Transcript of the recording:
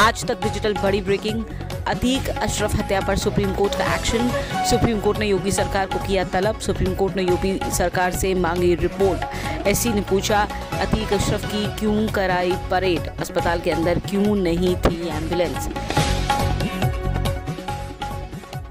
आज तक डिजिटल बड़ी ब्रेकिंग, अतीक अशरफ हत्या पर सुप्रीम कोर्ट का एक्शन। सुप्रीम कोर्ट ने योगी सरकार को किया तलब। सुप्रीम कोर्ट ने यूपी सरकार से मांगी रिपोर्ट। एससी ने पूछा अतीक अशरफ की क्यों कराई परेड, अस्पताल के अंदर क्यों नहीं थी एम्बुलेंस।